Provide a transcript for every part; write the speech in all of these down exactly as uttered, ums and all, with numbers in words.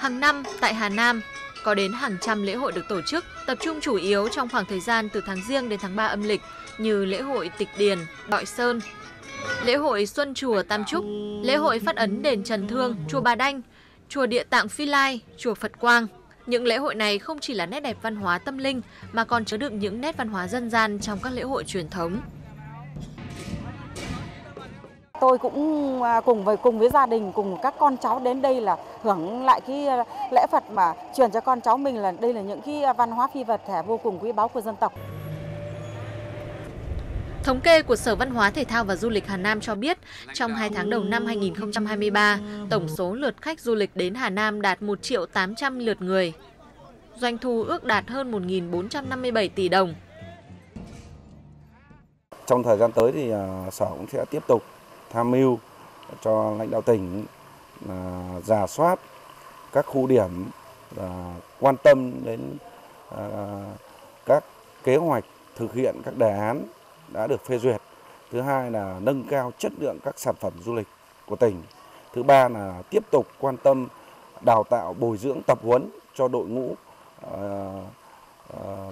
Hàng năm tại Hà Nam có đến hàng trăm lễ hội được tổ chức, tập trung chủ yếu trong khoảng thời gian từ tháng Giêng đến tháng ba âm lịch như lễ hội Tịch Điền, Đọi Sơn, lễ hội Xuân Chùa Tam Chúc, lễ hội Phát Ấn Đền Trần Thương, Chùa Bà Đanh, Chùa Địa Tạng Phi Lai, Chùa Phật Quang. Những lễ hội này không chỉ là nét đẹp văn hóa tâm linh mà còn chứa đựng những nét văn hóa dân gian trong các lễ hội truyền thống. Tôi cũng cùng với cùng với gia đình, cùng các con cháu đến đây là hưởng lại cái lễ Phật mà truyền cho con cháu mình, là đây là những cái văn hóa phi vật thể vô cùng quý báu của dân tộc. Thống kê của Sở Văn hóa Thể thao và Du lịch Hà Nam cho biết, trong hai tháng đầu năm hai nghìn không trăm hai mươi ba, tổng số lượt khách du lịch đến Hà Nam đạt một triệu tám trăm lượt người. Doanh thu ước đạt hơn một nghìn bốn trăm năm mươi bảy tỷ đồng. Trong thời gian tới thì Sở cũng sẽ tiếp tục tham mưu cho lãnh đạo tỉnh rà soát các khu điểm, quan tâm đến các kế hoạch thực hiện các đề án đã được phê duyệt. Thứ hai là nâng cao chất lượng các sản phẩm du lịch của tỉnh. Thứ ba là tiếp tục quan tâm đào tạo, bồi dưỡng, tập huấn cho đội ngũ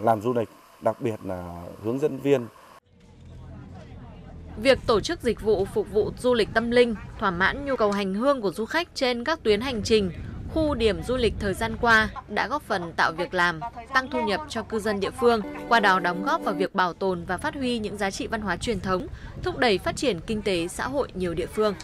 làm du lịch, đặc biệt là hướng dẫn viên. Việc tổ chức dịch vụ phục vụ du lịch tâm linh, thỏa mãn nhu cầu hành hương của du khách trên các tuyến hành trình, khu điểm du lịch thời gian qua đã góp phần tạo việc làm, tăng thu nhập cho cư dân địa phương, qua đó đóng góp vào việc bảo tồn và phát huy những giá trị văn hóa truyền thống, thúc đẩy phát triển kinh tế xã hội nhiều địa phương.